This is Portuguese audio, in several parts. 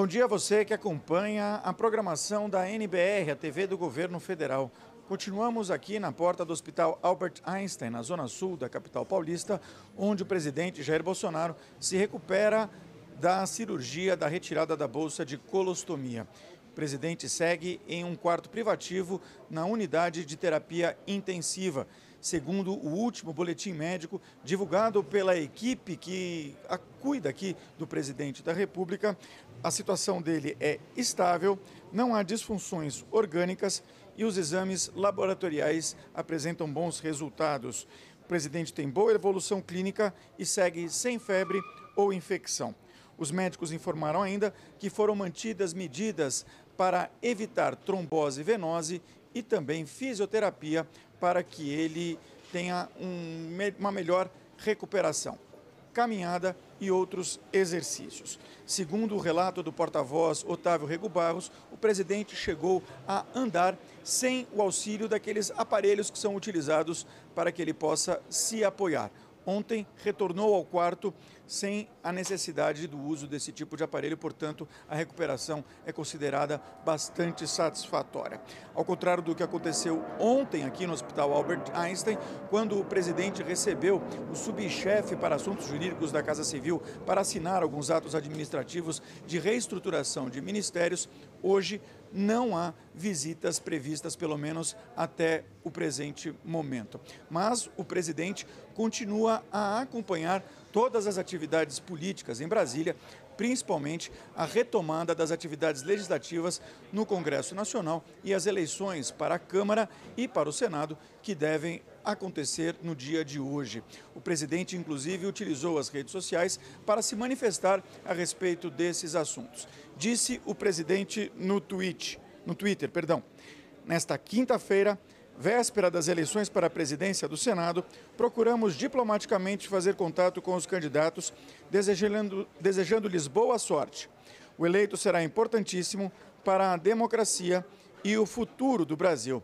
Bom dia a você que acompanha a programação da NBR, a TV do Governo Federal. Continuamos aqui na porta do Hospital Albert Einstein, na zona sul da capital paulista, onde o presidente Jair Bolsonaro se recupera da cirurgia da retirada da bolsa de colostomia. O presidente segue em um quarto privativo na unidade de terapia intensiva. Segundo o último boletim médico divulgado pela equipe que cuida aqui do presidente da República, a situação dele é estável, não há disfunções orgânicas e os exames laboratoriais apresentam bons resultados. O presidente tem boa evolução clínica e segue sem febre ou infecção. Os médicos informaram ainda que foram mantidas medidas para evitar trombose venosa e também fisioterapia para que ele tenha uma melhor recuperação, caminhada e outros exercícios. Segundo o relato do porta-voz Otávio Rego Barros, o presidente chegou a andar sem o auxílio daqueles aparelhos que são utilizados para que ele possa se apoiar. Ontem retornou ao quarto sem a necessidade do uso desse tipo de aparelho, portanto, a recuperação é considerada bastante satisfatória. Ao contrário do que aconteceu ontem aqui no Hospital Albert Einstein, quando o presidente recebeu o subchefe para assuntos jurídicos da Casa Civil para assinar alguns atos administrativos de reestruturação de ministérios, hoje não há visitas previstas, pelo menos até o presente momento. Mas o presidente continua a acompanhar todas as atividades políticas em Brasília, principalmente a retomada das atividades legislativas no Congresso Nacional e as eleições para a Câmara e para o Senado, que devem acontecer no dia de hoje. O presidente, inclusive, utilizou as redes sociais para se manifestar a respeito desses assuntos. Disse o presidente no Twitter, nesta quinta-feira, véspera das eleições para a presidência do Senado, procuramos diplomaticamente fazer contato com os candidatos, desejando-lhes boa sorte. O eleito será importantíssimo para a democracia e o futuro do Brasil.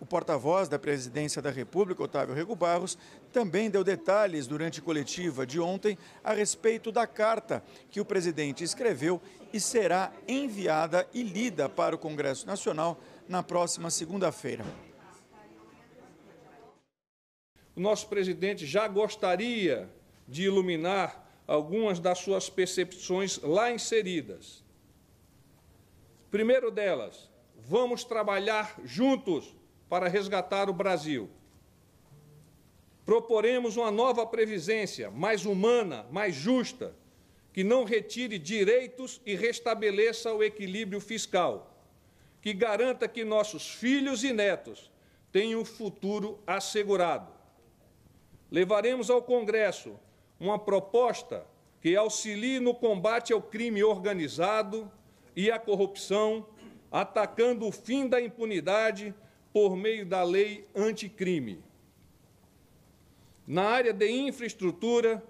O porta-voz da Presidência da República, Otávio Rego Barros, também deu detalhes durante a coletiva de ontem a respeito da carta que o presidente escreveu e será enviada e lida para o Congresso Nacional na próxima segunda-feira. O nosso presidente já gostaria de iluminar algumas das suas percepções lá inseridas. Primeiro delas, vamos trabalhar juntos para resgatar o Brasil. Proporemos uma nova previdência, mais humana, mais justa, que não retire direitos e restabeleça o equilíbrio fiscal, que garanta que nossos filhos e netos tenham um futuro assegurado. Levaremos ao Congresso uma proposta que auxilie no combate ao crime organizado e à corrupção, atacando o fim da impunidade por meio da lei anticrime. Na área de infraestrutura,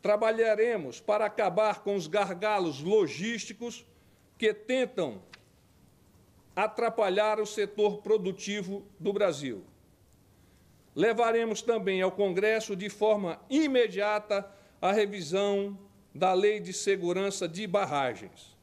trabalharemos para acabar com os gargalos logísticos que tentam atrapalhar o setor produtivo do Brasil. Levaremos também ao Congresso, de forma imediata, a revisão da Lei de Segurança de Barragens.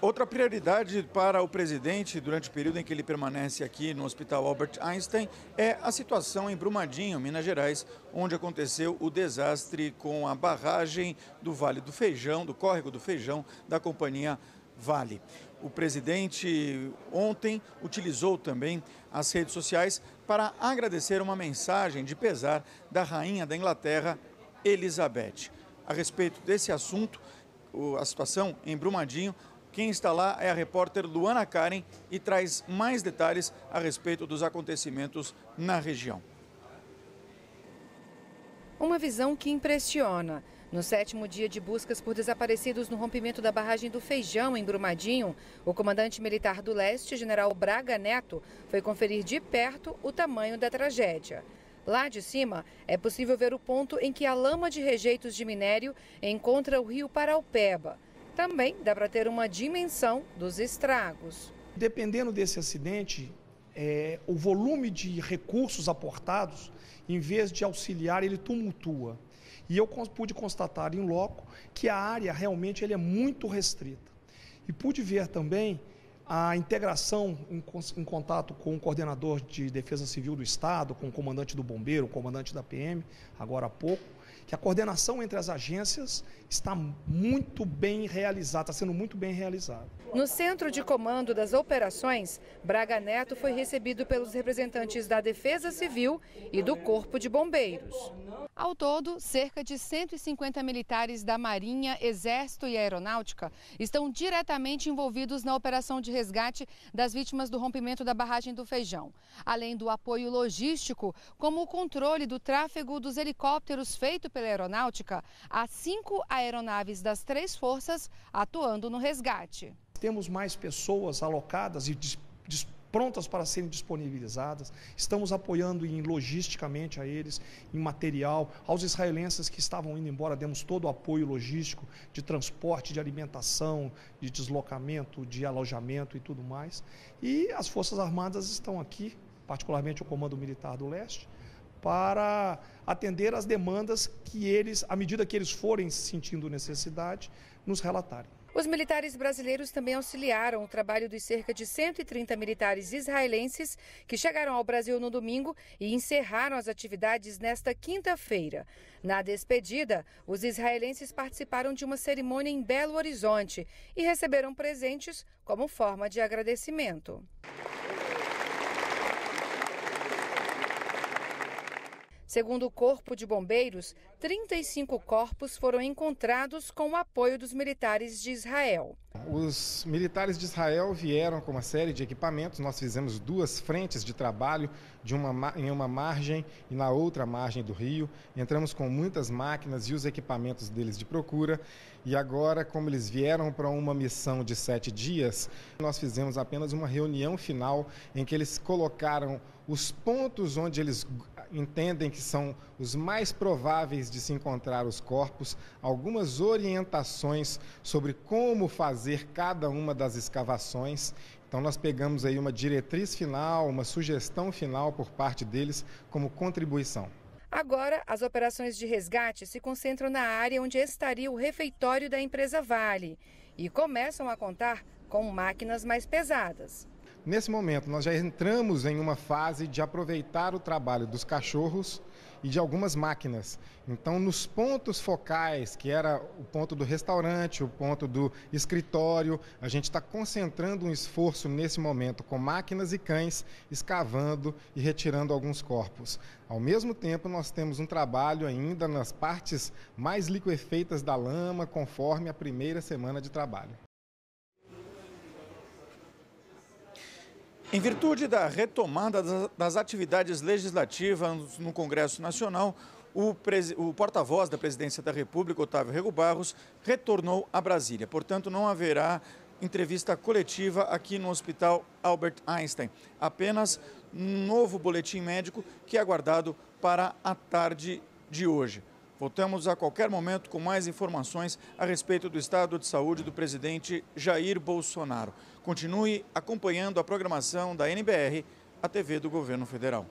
Outra prioridade para o presidente, durante o período em que ele permanece aqui no Hospital Albert Einstein, é a situação em Brumadinho, Minas Gerais, onde aconteceu o desastre com a barragem do Vale do Feijão, do Córrego do Feijão, da companhia Vale. O presidente ontem utilizou também as redes sociais para agradecer uma mensagem de pesar da rainha da Inglaterra, Elizabeth. A respeito desse assunto, a situação em Brumadinho, quem está lá é a repórter Luana Karen e traz mais detalhes a respeito dos acontecimentos na região. Uma visão que impressiona. No sétimo dia de buscas por desaparecidos no rompimento da barragem do Feijão, em Brumadinho, o comandante militar do leste, general Braga Neto, foi conferir de perto o tamanho da tragédia. Lá de cima, é possível ver o ponto em que a lama de rejeitos de minério encontra o rio Paraopeba. Também dá para ter uma dimensão dos estragos. Dependendo desse acidente, o volume de recursos aportados, em vez de auxiliar, ele tumultua. E eu pude constatar em loco que a área realmente é muito restrita. E pude ver também a integração em contato com o coordenador de Defesa Civil do Estado, com o comandante do Bombeiro, o comandante da PM, agora há pouco, que a coordenação entre as agências está muito bem realizada, está sendo muito bem realizada. No Centro de Comando das Operações, Braga Neto foi recebido pelos representantes da Defesa Civil e do Corpo de Bombeiros. Ao todo, cerca de 150 militares da Marinha, Exército e Aeronáutica estão diretamente envolvidos na operação de resgate das vítimas do rompimento da barragem do Feijão. Além do apoio logístico, como o controle do tráfego dos helicópteros feito pela Aeronáutica, há 5 aeronaves das 3 forças atuando no resgate. Temos mais pessoas alocadas e prontas para serem disponibilizadas, estamos apoiando logisticamente a eles, em material, aos israelenses que estavam indo embora, demos todo o apoio logístico de transporte, de alimentação, de deslocamento, de alojamento e tudo mais. E as Forças Armadas estão aqui, particularmente o Comando Militar do Leste, para atender às demandas que eles, à medida que eles forem sentindo necessidade, nos relatarem. Os militares brasileiros também auxiliaram o trabalho dos cerca de 130 militares israelenses que chegaram ao Brasil no domingo e encerraram as atividades nesta quinta-feira. Na despedida, os israelenses participaram de uma cerimônia em Belo Horizonte e receberam presentes como forma de agradecimento. Segundo o Corpo de Bombeiros, 35 corpos foram encontrados com o apoio dos militares de Israel. Os militares de Israel vieram com uma série de equipamentos. Nós fizemos 2 frentes de trabalho em uma margem e na outra margem do rio. Entramos com muitas máquinas e os equipamentos deles de procura. E agora, como eles vieram para uma missão de 7 dias, nós fizemos apenas uma reunião final em que eles colocaram os pontos onde eles entendem que são os mais prováveis de se encontrar os corpos, algumas orientações sobre como fazer cada uma das escavações. Então nós pegamos aí uma diretriz final, uma sugestão final por parte deles como contribuição. Agora, as operações de resgate se concentram na área onde estaria o refeitório da empresa Vale e começam a contar com máquinas mais pesadas. Nesse momento, nós já entramos em uma fase de aproveitar o trabalho dos cachorros e de algumas máquinas. Então, nos pontos focais, que era o ponto do restaurante, o ponto do escritório, a gente está concentrando um esforço nesse momento com máquinas e cães, escavando e retirando alguns corpos. Ao mesmo tempo, nós temos um trabalho ainda nas partes mais liquefeitas da lama, conforme a primeira semana de trabalho. Em virtude da retomada das atividades legislativas no Congresso Nacional, o porta-voz da Presidência da República, Otávio Rego Barros, retornou a Brasília. Portanto, não haverá entrevista coletiva aqui no Hospital Albert Einstein. Apenas um novo boletim médico que é aguardado para a tarde de hoje. Voltamos a qualquer momento com mais informações a respeito do estado de saúde do presidente Jair Bolsonaro. Continue acompanhando a programação da NBR, a TV do Governo Federal.